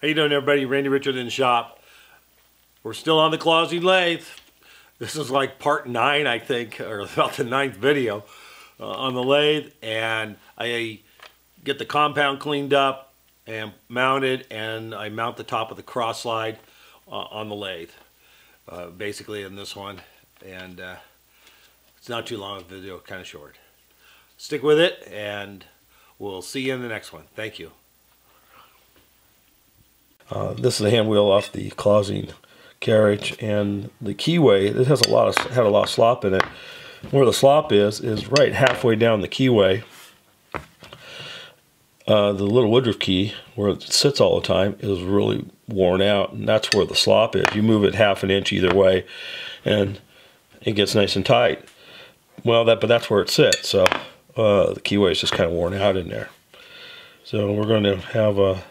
How you doing, everybody? Randy Richard in the shop. We're still on the Clausing lathe. This is like part 9, I think, or about the 9th video on the lathe. And I get the compound cleaned up and mounted, and I mount the top of the cross slide on the lathe, basically in this one. And it's not too long of a video, kind of short. Stick with it, and we'll see you in the next one. Thank you. This is the hand wheel off the Clausing carriage, and the keyway, it has had a lot of slop in it. Where the slop is right halfway down the keyway. The little Woodruff key, where it sits all the time, is really worn out, and that's where the slop is. You move it half an inch either way, and it gets nice and tight. Well, that's where it sits, so the keyway is just kind of worn out in there. So we're going to have a...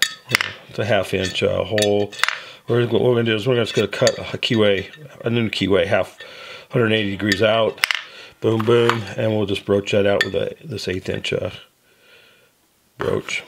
It's a half-inch hole. What we're going to do is we're just going to cut a keyway, a new keyway, 180 degrees out. Boom, boom, and we'll just broach that out with this 1/8-inch broach.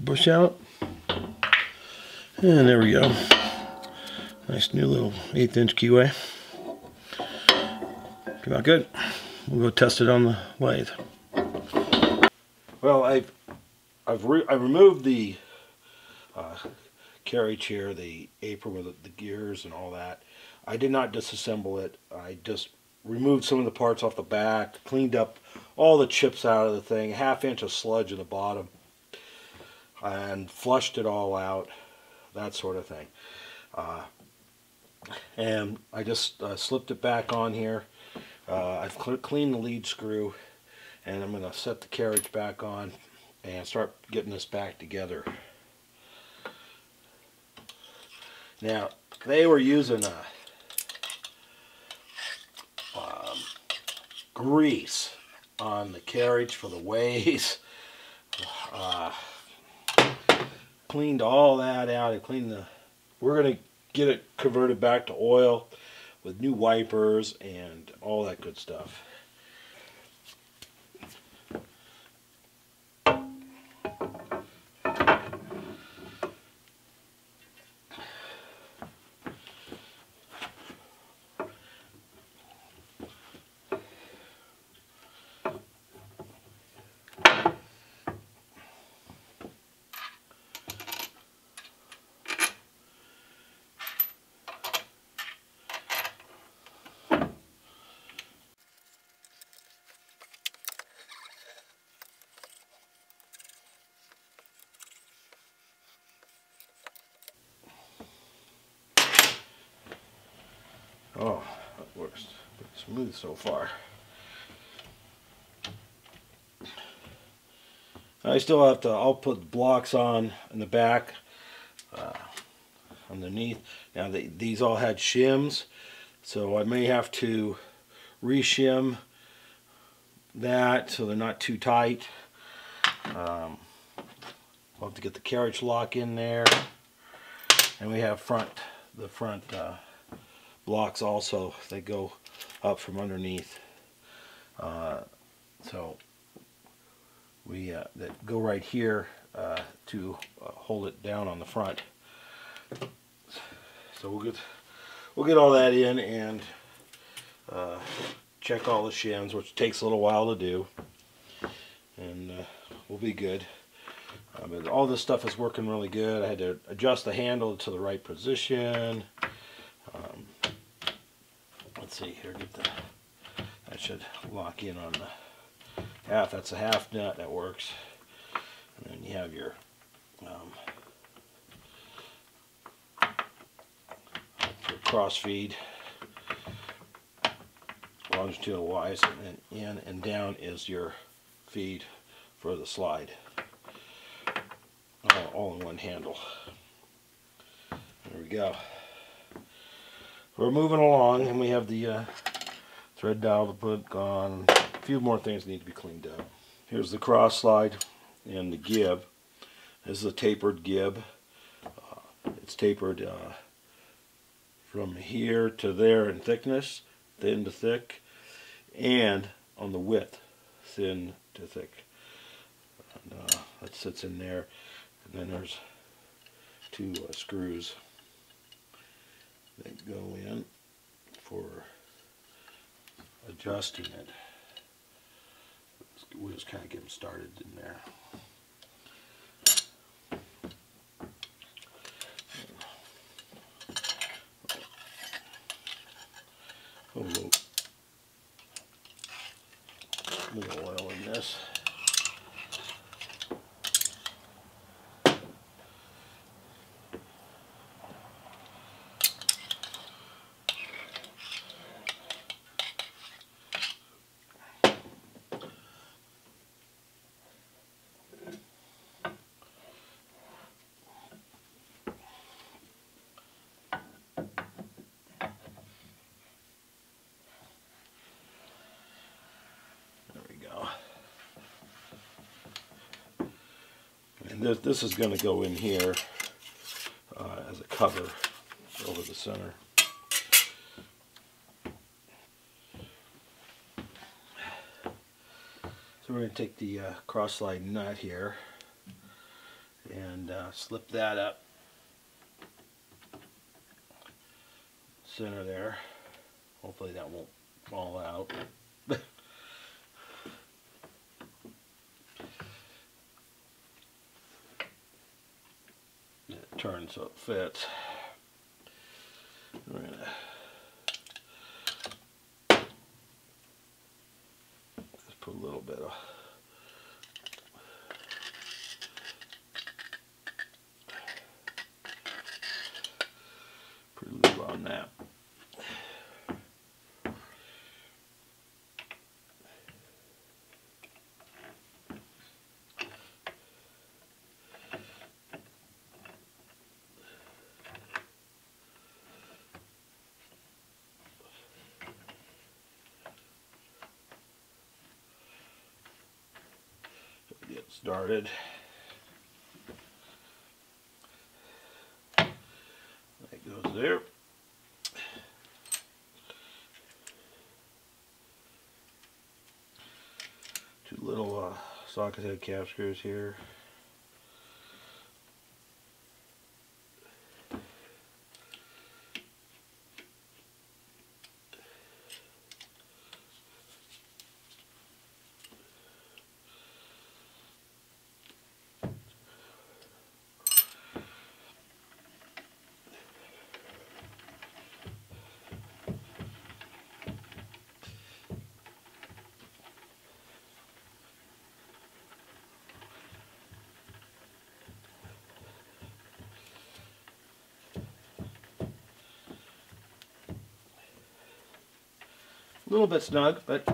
Bush out, and there we go. Nice new little 1/8-inch keyway. Came out good. We'll go test it on the lathe. Well, I removed the carriage here, the apron with the gears and all that. I did not disassemble it. I just removed some of the parts off the back, cleaned up all the chips out of the thing, 1/2 inch of sludge in the bottom, and flushed it all out, that sort of thing. And I just slipped it back on here. I've cleaned the lead screw, and I'm going to set the carriage back on and start getting this back together. Now, they were using grease on the carriage for the ways. Cleaned all that out. We're gonna get it converted back to oil with new wipers and all that good stuff. Oh, that works pretty smooth so far. I still have to, I'll put blocks on in the back, underneath. Now these all had shims, so I may have to re-shim that so they're not too tight. I'll have to get the carriage lock in there. And we have the front blocks also, they go up from underneath, so we that go right here to hold it down on the front. So we'll get all that in and check all the shims, which takes a little while to do, and we'll be good. But all this stuff is working really good. I had to adjust the handle to the right position. Let's see here, get the That should lock in on the half. That's a half nut. That works. And then you have your cross feed, longitudinal wise, and in and down is your feed for the slide, all in one handle. There we go. We're moving along, and we have the thread dial to put on. A few more things need to be cleaned up. Here's the cross slide and the gib. This is a tapered gib. It's tapered from here to there in thickness, thin to thick, and on the width, thin to thick. And, that sits in there, and then there's two screws that go in for adjusting it. We'll just kind of get them started in there. Put a little oil in this. This is going to go in here as a cover over the center. So we're going to take the cross slide nut here and slip that up center there. Hopefully that won't fall out. Turn so it fits. We're going to just put a little bit of pre-lube on that. Started. That goes there. Two little socket head cap screws here. A little bit snug, but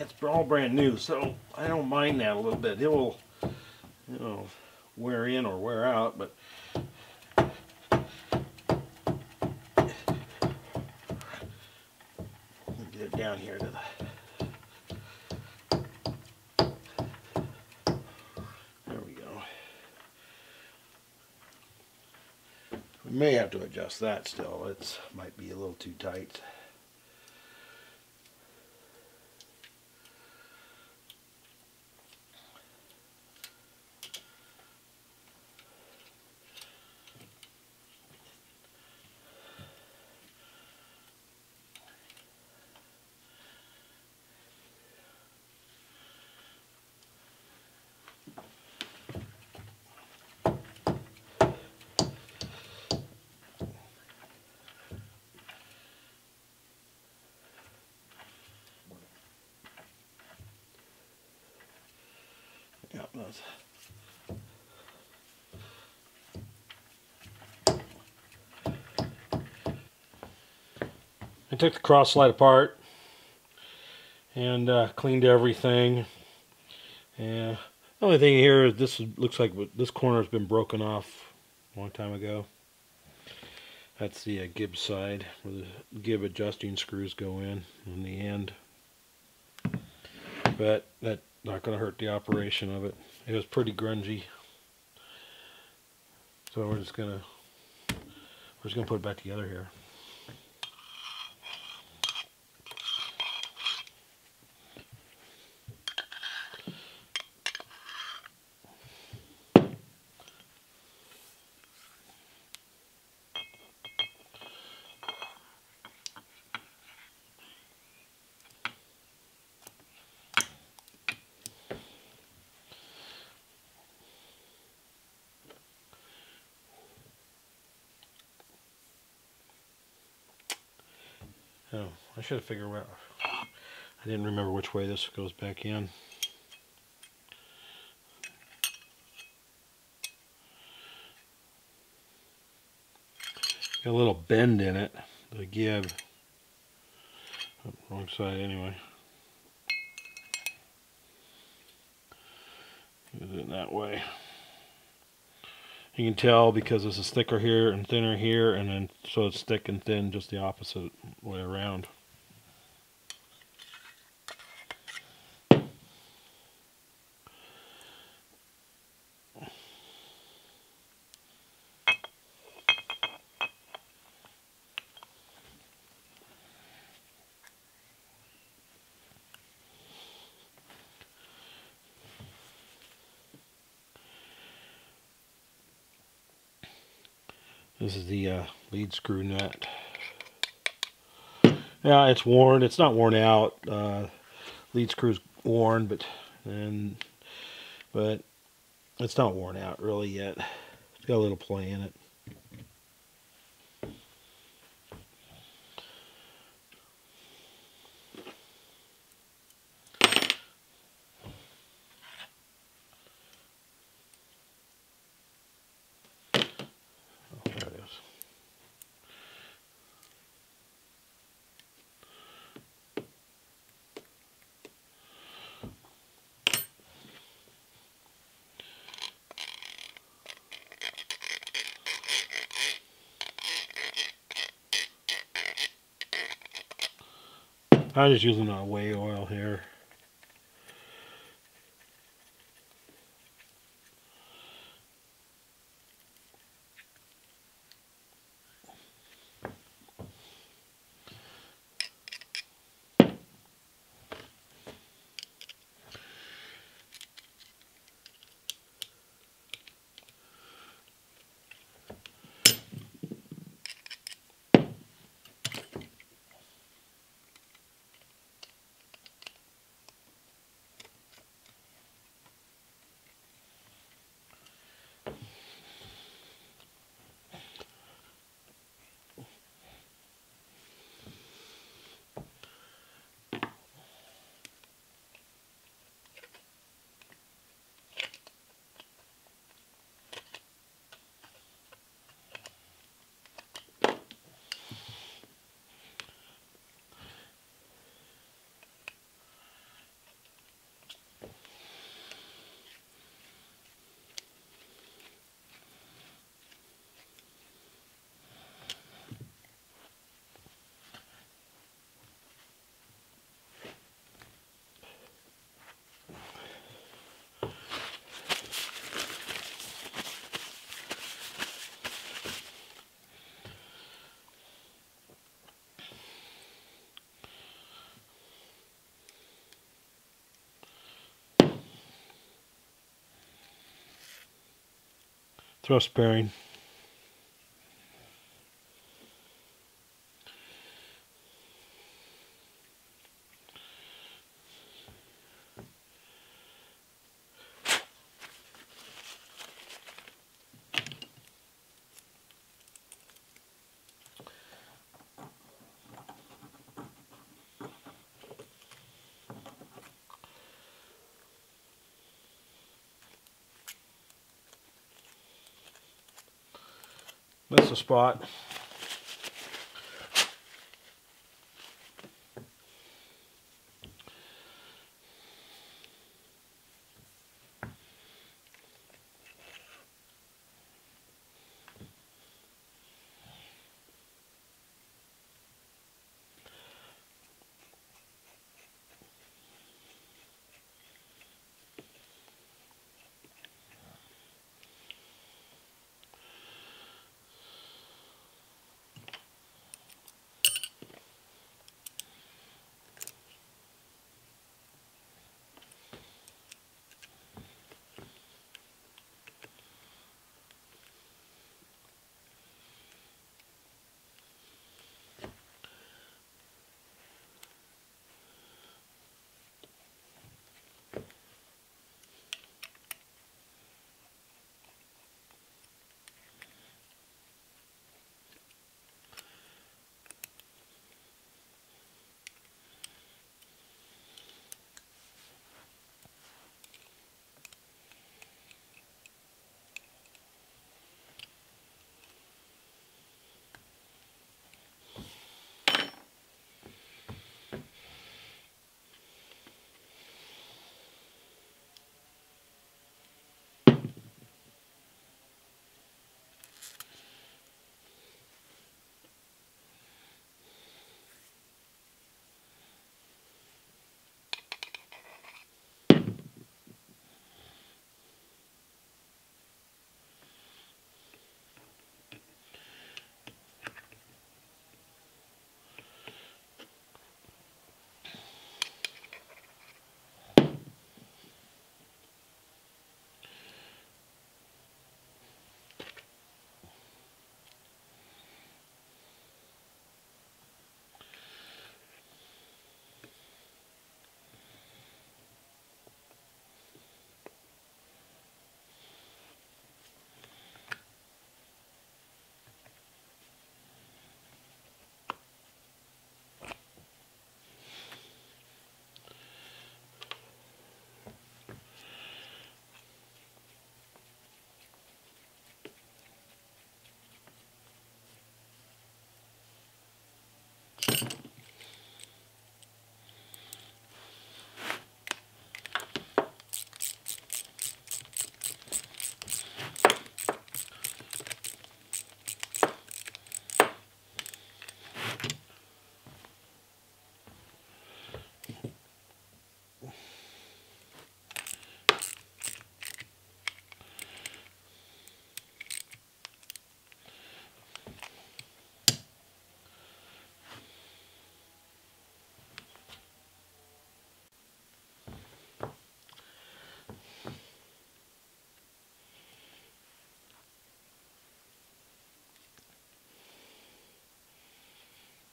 it's all brand new, so I don't mind that a little bit. It will, you know, wear in or wear out, but get it down here to the. There we go. We may have to adjust that still. It might be a little too tight. does. I took the cross slide apart and cleaned everything. And the only thing here is this looks like this corner has been broken off a long time ago. That's the gib side where the gib adjusting screws go in on the end. But that's not going to hurt the operation of it. It was pretty grungy, so we're just gonna put it back together here. Oh, I should have figured out. I didn't remember which way this goes back in. Got a little bend in it. The gib. Oh, wrong side anyway. Use it that way. You can tell because this is thicker here and thinner here, and then so it's thick and thin just the opposite way around. This is the lead screw nut. Yeah, it's worn. It's not worn out. Lead screw's worn, but it's not worn out really yet. It's got a little play in it. I'm just using a whey oil here. Thrust bearing. That's the spot.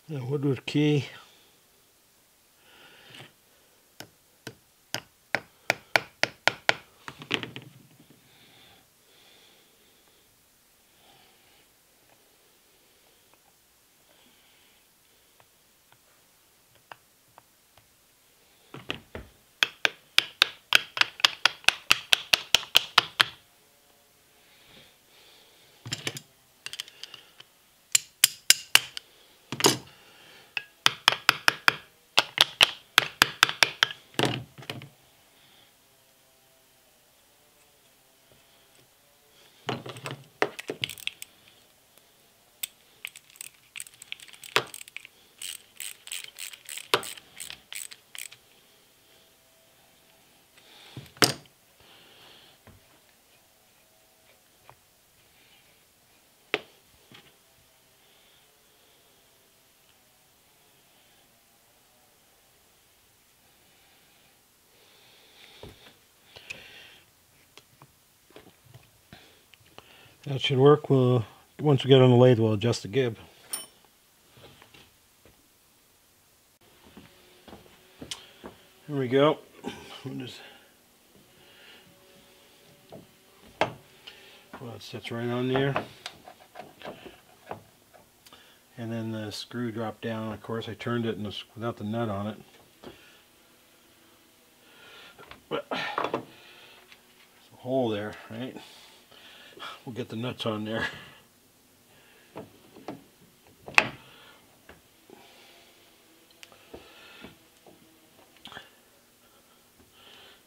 The Woodruff key. That should work. We'll, once we get on the lathe, we'll adjust the gib. Here we go. Well, it sits right on there. And then the screw dropped down. Of course, I turned it without the nut on it. But there's a hole there, right? We'll get the nuts on there.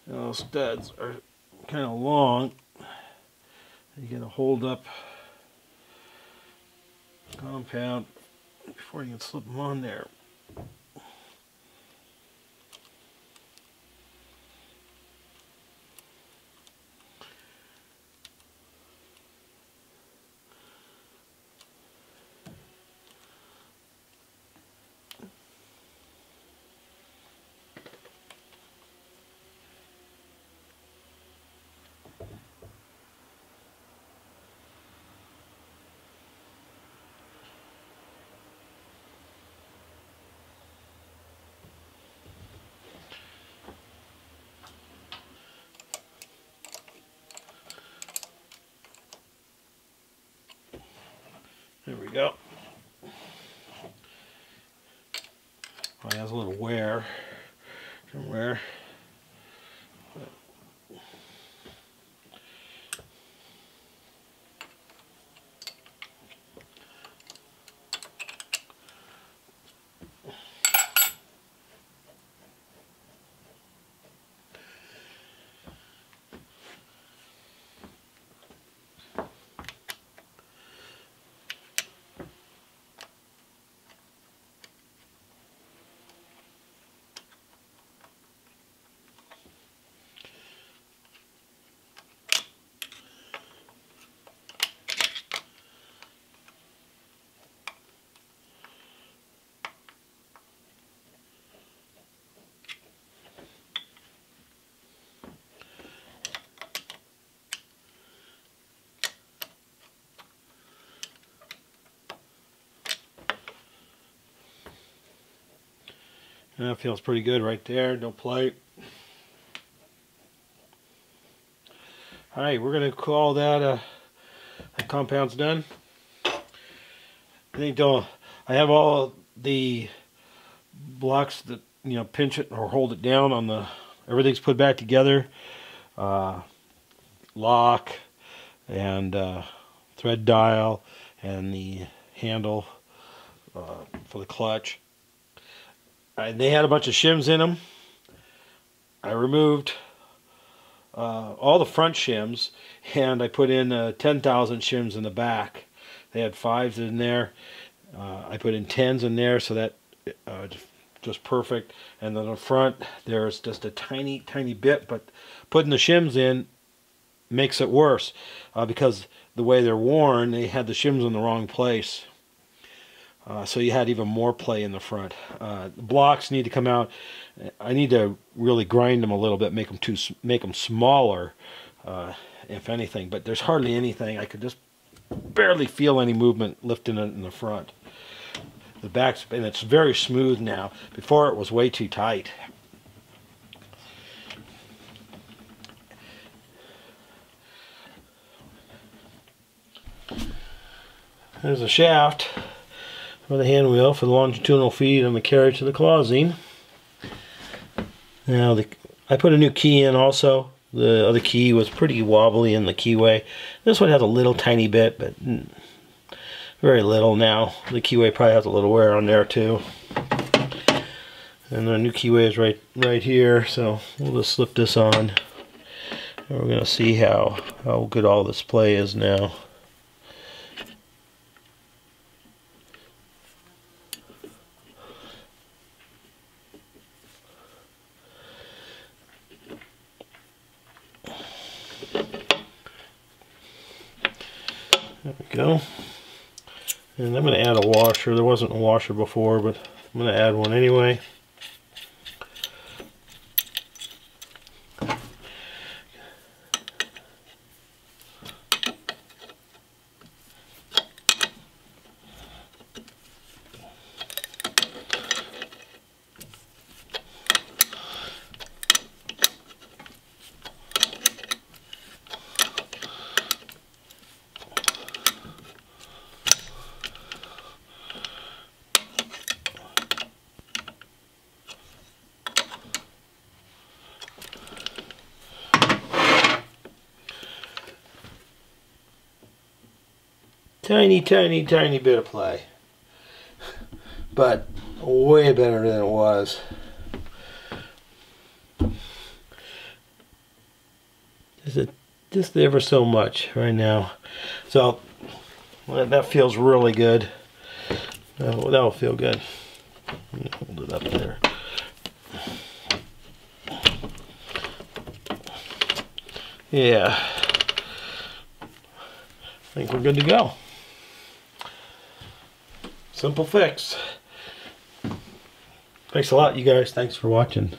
And those studs are kind of long. You're going to hold up compound before you can slip them on there. There we go. Oh, it has a little wear somewhere. And that feels pretty good right there, no play. Alright, we're going to call that that compound's done. I think I have all the blocks that, you know, pinch it or hold it down on the, everything's put back together. Lock and thread dial and the handle for the clutch. They had a bunch of shims in them. I removed all the front shims and I put in 10,000 shims in the back. They had 5s in there. I put in 10s in there, so that just perfect. And then the front, there's just a tiny, tiny bit, but putting the shims in makes it worse because the way they're worn, they had the shims in the wrong place. So you had even more play in the front. The blocks need to come out. I need to really grind them a little bit, make them smaller, if anything. But there's hardly anything. I could just barely feel any movement lifting it in the front. The back's, and it's very smooth now. Before it was way too tight. There's a shaft for the hand wheel for the longitudinal feed on the carriage to the Clausing. Now I put a new key in also. The other key was pretty wobbly in the keyway. This one has a little tiny bit, but very little now. The keyway probably has a little wear on there too. And the new keyway is right here, so we'll just slip this on. And we're going to see how good all this play is now. There we go. And I'm going to add a washer. There wasn't a washer before, but I'm going to add one anyway. Tiny, tiny, tiny bit of play, but way better than it was. just ever so much right now. So that feels really good. That'll feel good. Hold it up there. Yeah, I think we're good to go. Simple fix. Thanks a lot, you guys. Thanks for watching.